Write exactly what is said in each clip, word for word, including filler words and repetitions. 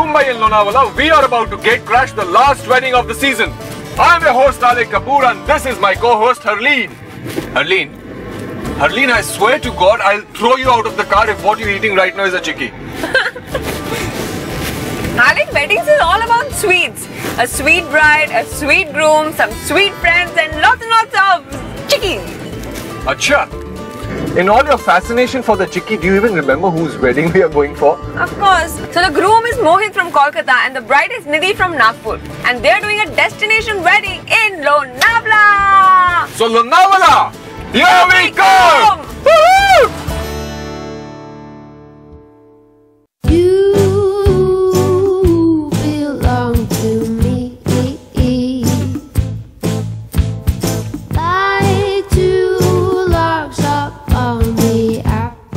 Mumbai and Lonavala, we are about to gate crash the last wedding of the season. I'm your host Alec Kapoor and this is my co-host Harleen. Harleen, Harleen, I swear to God, I'll throw you out of the car if what you're eating right now is a chicky. Alec, weddings is all about sweets. A sweet bride, a sweet groom, some sweet friends and lots and lots of chicky. Achha. In all your fascination for the chickie, do you even remember whose wedding we are going for? Of course. So the groom is Mohit from Kolkata and the bride is Nidhi from Nagpur. And they are doing a destination wedding in Lonavala. So Lonavala, here, here we, we come! come. Woohoo!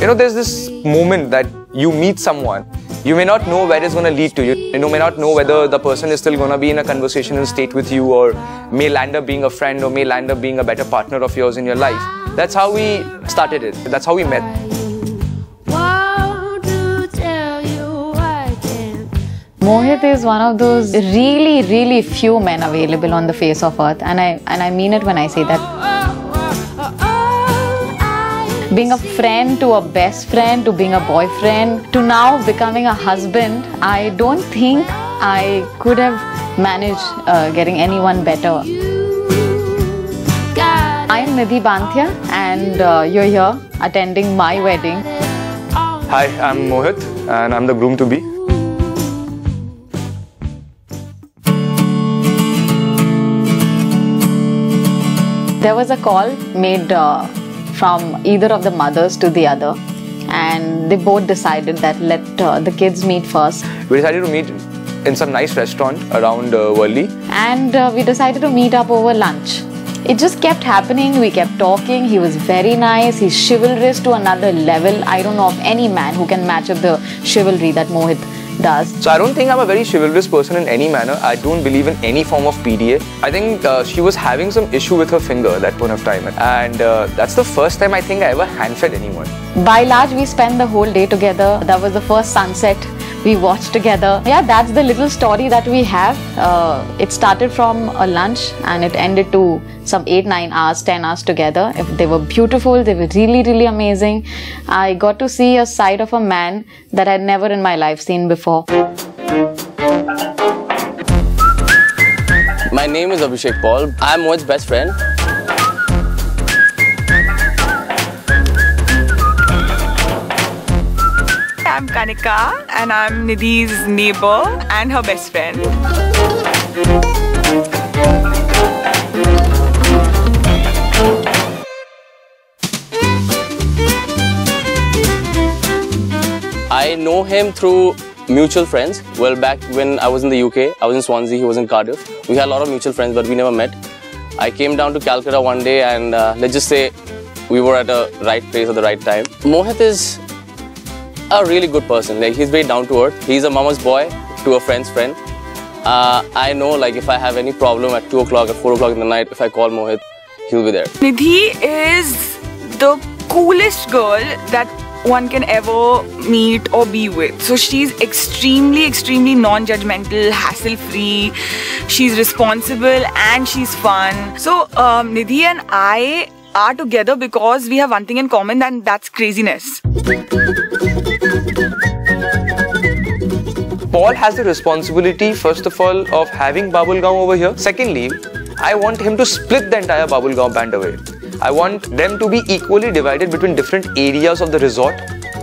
You know, there's this moment that you meet someone, you may not know where it's going to lead to you. You may not know whether the person is still going to be in a conversational state with you or may land up being a friend or may land up being a better partner of yours in your life. That's how we started it. That's how we met. Mohit is one of those really, really few men available on the face of earth, and I, and I mean it when I say that. Being a friend to a best friend, to being a boyfriend, to now becoming a husband, I don't think I could have managed uh, getting anyone better. I'm Nidhi Banthia and uh, you're here attending my wedding. Hi, I'm Mohit and I'm the groom-to-be. There was a call made uh, from either of the mothers to the other, and they both decided that let uh, the kids meet first. We decided to meet in some nice restaurant around uh, Worli. And uh, we decided to meet up over lunch. It just kept happening, we kept talking, he was very nice, he's chivalrous to another level. I don't know of any man who can match up the chivalry that Mohit does. So I don't think I'm a very chivalrous person in any manner. I don't believe in any form of P D A. I think uh, she was having some issue with her finger at that point of time, and uh, that's the first time I think I ever hand-fed anyone. By large, we spent the whole day together. That was the first sunset we watched together. Yeah, that's the little story that we have. Uh, it started from a lunch and it ended to some eight, nine hours, ten hours together. They were beautiful, they were really, really amazing. I got to see a side of a man that I'd never in my life seen before. My name is Abhishek Paul. I'm Mohit's best friend. I'm Kanika and I'm Nidhi's neighbour and her best friend. I know him through mutual friends. Well, back when I was in the U K, I was in Swansea, he was in Cardiff. We had a lot of mutual friends but we never met. I came down to Calcutta one day and uh, let's just say we were at the right place at the right time. Mohit is a really good person. Like, he's very down to earth. He's a mama's boy to a friend's friend. Uh, I know, like, if I have any problem at two o'clock, at four o'clock in the night, if I call Mohit, he'll be there. Nidhi is the coolest girl that one can ever meet or be with. So she's extremely, extremely non-judgmental, hassle-free. She's responsible and she's fun. So um, Nidhi and I are together because we have one thing in common, and that's craziness. Paul has the responsibility, first of all, of having bubblegum over here. Secondly, I want him to split the entire bubblegum band away. I want them to be equally divided between different areas of the resort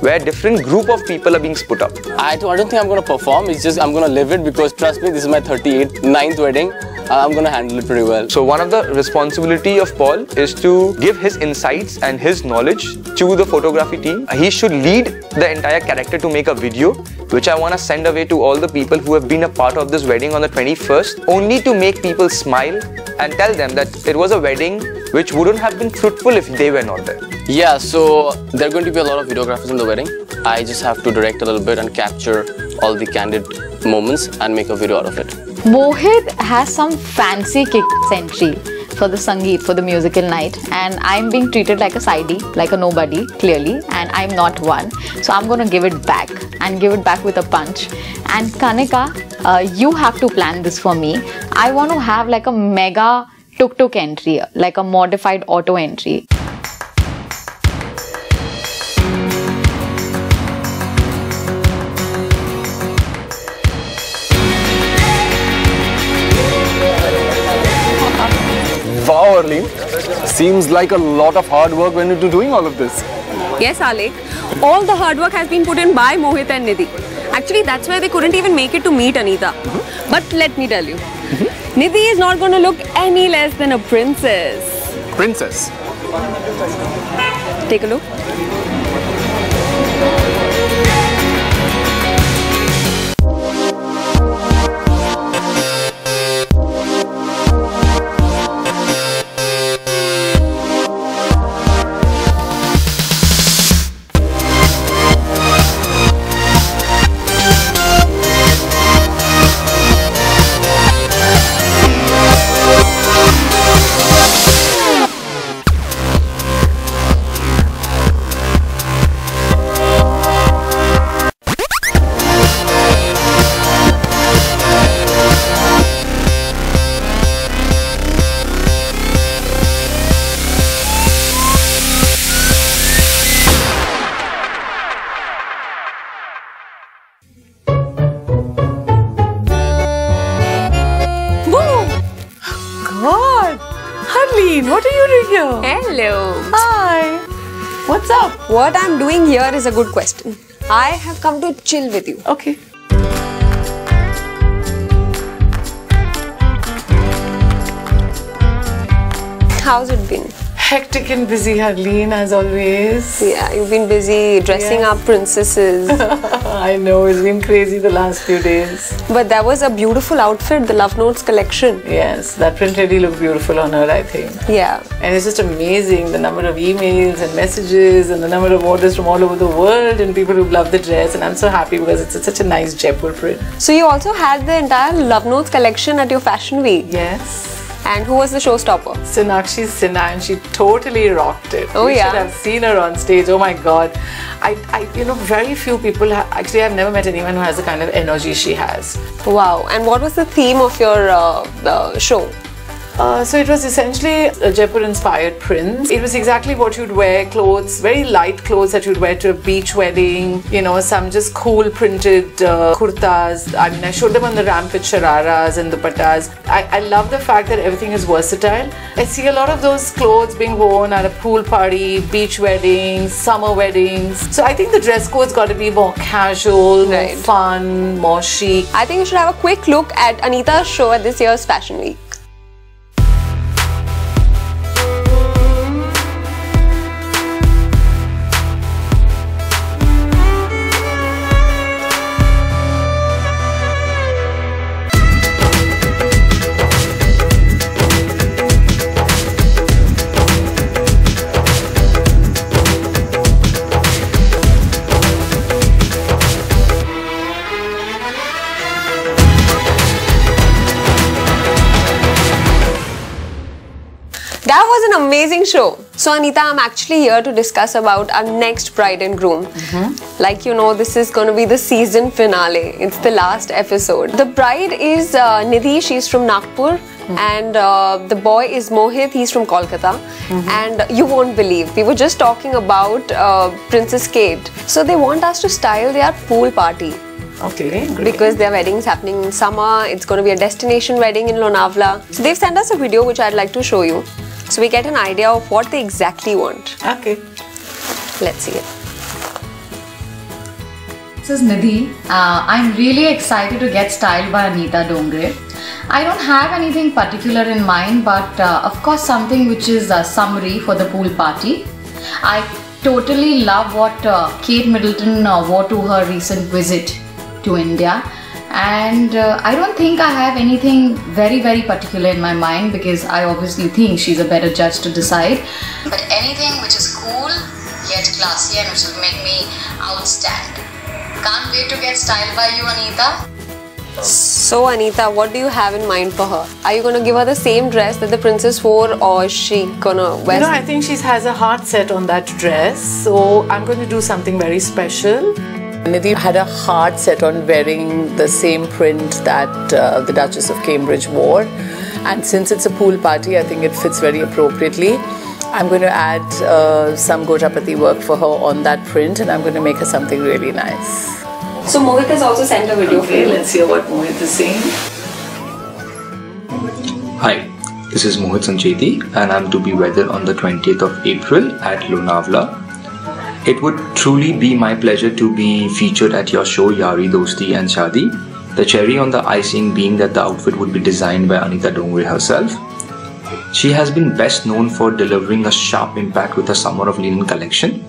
where different group of people are being split up. I don't think I'm going to perform, it's just I'm going to live it because trust me, this is my thirty-eighth, ninth wedding. I'm going to handle it pretty well. So one of the responsibility of Paul is to give his insights and his knowledge to the photography team. He should lead the entire character to make a video, which I want to send away to all the people who have been a part of this wedding on the twenty-first, only to make people smile and tell them that it was a wedding which wouldn't have been fruitful if they were not there. Yeah, so there are going to be a lot of videographers in the wedding. I just have to direct a little bit and capture all the candid moments and make a video out of it. Mohit has some fancy kick entry for the Sangeet, for the musical night, and I'm being treated like a sidey, like a nobody, clearly, and I'm not one. So I'm going to give it back and give it back with a punch. And Kanika, uh, you have to plan this for me. I want to have like a mega tuk-tuk entry, like a modified auto entry. Wow, Harleen, seems like a lot of hard work when you're doing all of this. Yes, Alec, all the hard work has been put in by Mohit and Nidhi. Actually, that's why they couldn't even make it to meet Anita. Mm-hmm. But let me tell you, mm-hmm. Nidhi is not going to look any less than a princess. Princess? Take a look. What I'm doing here is a good question. I have come to chill with you. Okay. How's it been? Hectic and busy, Harleen, as always. Yeah, you've been busy dressing yes. up princesses. I know, it's been crazy the last few days. But that was a beautiful outfit, the Love Notes collection. Yes, that print really looked beautiful on her, I think. Yeah. And it's just amazing, the number of emails and messages and the number of orders from all over the world and people who love the dress. And I'm so happy because it's such a nice Jaipur print. So you also had the entire Love Notes collection at your fashion week. Yes. And who was the showstopper? Sinakshi Sinha, and she totally rocked it. Oh, you yeah. should have seen her on stage. Oh my God. I, I you know, very few people, ha actually I've never met anyone who has the kind of energy she has. Wow. And what was the theme of your uh, uh, show? Uh, so it was essentially a Jaipur-inspired print. It was exactly what you'd wear, clothes, very light clothes that you'd wear to a beach wedding, you know, some just cool printed uh, kurtas. I mean, I showed them on the ramp with shararas and dupattas. I, I love the fact that everything is versatile. I see a lot of those clothes being worn at a pool party, beach weddings, summer weddings. So I think the dress code's got to be more casual, right. more fun, more chic. I think you should have a quick look at Anita's show at this year's Fashion Week. Amazing show. So Anita, I'm actually here to discuss about our next bride and groom. Mm-hmm. Like you know, this is going to be the season finale. It's the last episode. The bride is uh, Nidhi, she's from Nagpur. Mm-hmm. And uh, the boy is Mohit, he's from Kolkata. Mm-hmm. And you won't believe, we were just talking about uh, Princess Kate. So they want us to style their pool party. Okay, great. Because their wedding's happening in summer. It's going to be a destination wedding in Lonavala. So they've sent us a video which I'd like to show you, so we get an idea of what they exactly want. Okay. Let's see it. This is Nidhi. Uh, I'm really excited to get styled by Anita Dongre. I don't have anything particular in mind, but uh, of course something which is a summery for the pool party. I totally love what uh, Kate Middleton uh, wore to her recent visit to India. And uh, I don't think I have anything very very particular in my mind because I obviously think she's a better judge to decide. But anything which is cool yet classy and which will make me outstand. Can't wait to get styled by you, Anita. So Anita, what do you have in mind for her? Are you going to give her the same dress that the princess wore, or is she going to wear? You know, I think she has a heart set on that dress, so I'm going to do something very special. Nidhi had a heart set on wearing the same print that uh, the Duchess of Cambridge wore, and since it's a pool party, I think it fits very appropriately. I'm going to add uh, some Gota Pati work for her on that print, and I'm going to make her something really nice. So Mohit has also sent a video. Okay, let's hear what Mohit is saying. Hi, this is Mohit Sanjati, and I'm to be wedded on the twentieth of April at Lonavala. It would truly be my pleasure to be featured at your show Yari Dosti and Shadi. The cherry on the icing being that the outfit would be designed by Anita Dongre herself. She has been best known for delivering a sharp impact with her Summer of Linen collection.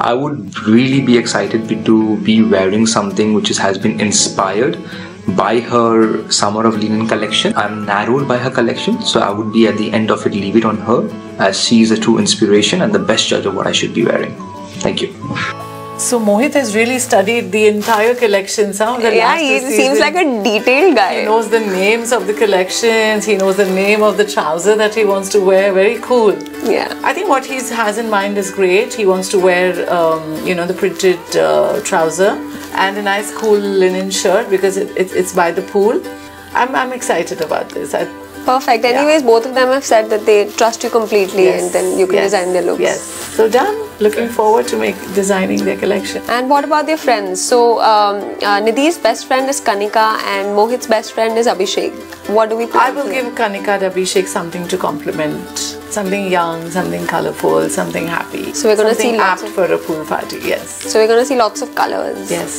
I would really be excited to be wearing something which is, has been inspired by her Summer of Linen collection. I'm narrowed by her collection, so I would be at the end of it, leave it on her, as she is a true inspiration and the best judge of what I should be wearing. Thank you. So Mohit has really studied the entire collection. Some of the yeah, last he season, seems like a detailed guy. He knows the names of the collections. He knows the name of the trouser that he wants to wear. Very cool. Yeah. I think what he has in mind is great. He wants to wear, um, you know, the printed uh, trouser and a nice cool linen shirt because it, it, it's by the pool. I'm, I'm excited about this. I, Perfect. Anyways, yeah. Both of them have said that they trust you completely, yes. And then you can yes. design their looks. Yes. So done. Looking forward to make designing their collection. And what about their friends? So um, uh, Nidhi's best friend is Kanika, and Mohit's best friend is Abhishek. What do we plan I will give Kanika and Abhishek something to compliment. Something young, something colourful, something happy. So we're going to see lots apt of... for a pool party. Yes. So we're going to see lots of colours. Yes.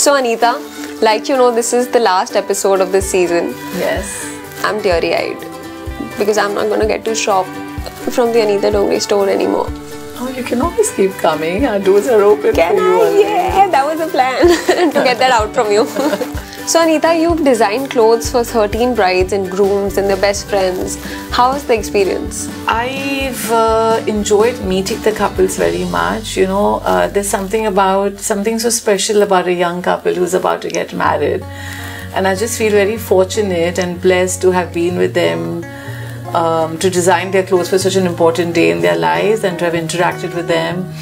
So Anita, like you know, this is the last episode of this season. Yes. I'm teary-eyed because I'm not going to get to shop from the Anita Dongre store anymore. Oh, you can always keep coming. Our doors are open can for you. I? Yeah, that was the plan to get that out from you. So Anita, you've designed clothes for thirteen brides and grooms and their best friends. How was the experience? I've uh, enjoyed meeting the couples very much. You know, uh, there's something about, something so special about a young couple who's about to get married. And I just feel very fortunate and blessed to have been with them, um, to design their clothes for such an important day in their lives and to have interacted with them.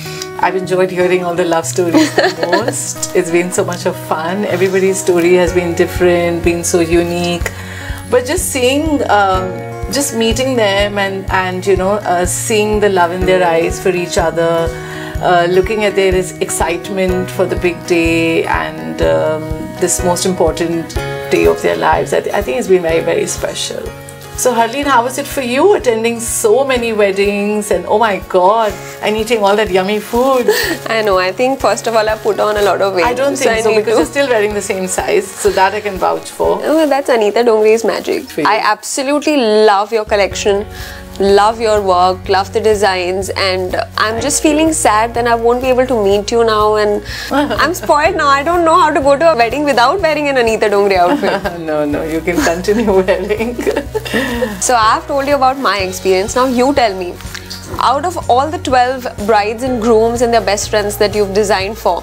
I've enjoyed hearing all the love stories the most. It's been so much of fun. Everybody's story has been different, been so unique. But just seeing, um, just meeting them and, and you know, uh, seeing the love in their eyes for each other, uh, looking at their excitement for the big day and... Um, this most important day of their lives. I, th I think it's been very, very special. So Harleen, how was it for you attending so many weddings and oh my god, and eating all that yummy food? I know, I think first of all I put on a lot of weight. I don't think so, so, so because to. You're still wearing the same size, so that I can vouch for. Oh, that's Anita Dongre's magic. I absolutely love your collection. Love your work, love the designs, and I'm Thank just feeling you. sad that I won't be able to meet you now, and I'm spoiled now. I don't know how to go to a wedding without wearing an Anita Dongre outfit. No, no, you can continue wearing. So I've told you about my experience. Now you tell me, out of all the twelve brides and grooms and their best friends that you've designed for,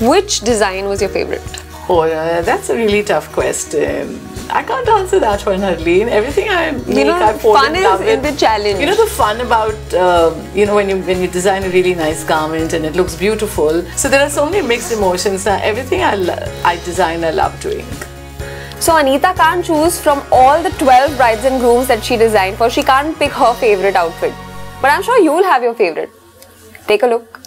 which design was your favorite? Oh, yeah, that's a really tough question. I can't answer that one, Harleen. Everything I make, you know, I fall fun in love is with. In the challenge. You know the fun about uh, you know when you when you design a really nice garment and it looks beautiful. So there are so many mixed emotions. Now everything I I design, I love doing. So Anita can't choose from all the twelve brides and grooms that she designed for. She can't pick her favorite outfit. But I'm sure you'll have your favorite. Take a look.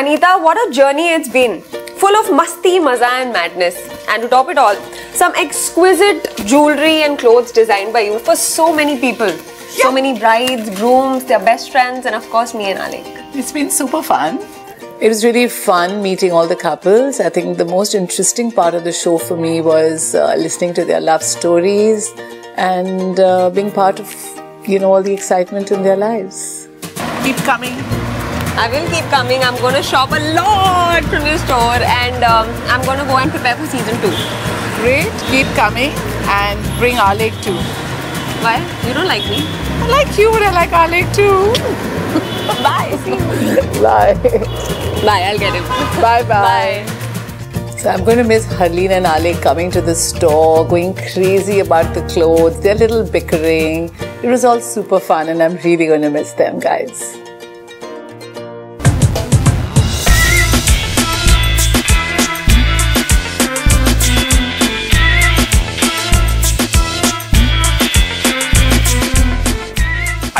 Anita, what a journey it's been, full of masti, maza and madness. And to top it all, some exquisite jewelry and clothes designed by you for so many people. Yeah. So many brides, grooms, their best friends, and of course me and Alec. It's been super fun. It was really fun meeting all the couples. I think the most interesting part of the show for me was uh, listening to their love stories and uh, being part of, you know, all the excitement in their lives. Keep coming. I will keep coming. I'm going to shop a lot from your store and um, I'm going to go and prepare for season two. Great. Keep coming and bring Alec too. Why? You don't like me? I like you, but I like Alec too. Bye. See you. Bye. Bye, I'll get him. Bye, bye. Bye. So I'm going to miss Harleen and Alec coming to the store, going crazy about the clothes, their little bickering. It was all super fun and I'm really going to miss them, guys.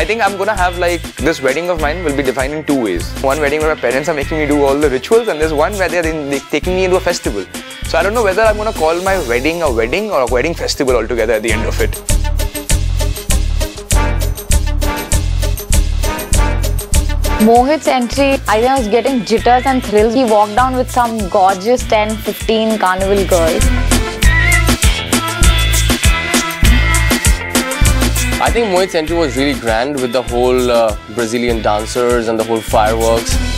I think I'm gonna have like, this wedding of mine will be defined in two ways. One wedding where my parents are making me do all the rituals and there's one where they're in, like, taking me into a festival. So I don't know whether I'm gonna call my wedding a wedding or a wedding festival altogether at the end of it. Mohit's entry, I think I was getting jitters and thrills. He walked down with some gorgeous ten, fifteen carnival girls. I think Mohit's entry was really grand with the whole uh, Brazilian dancers and the whole fireworks.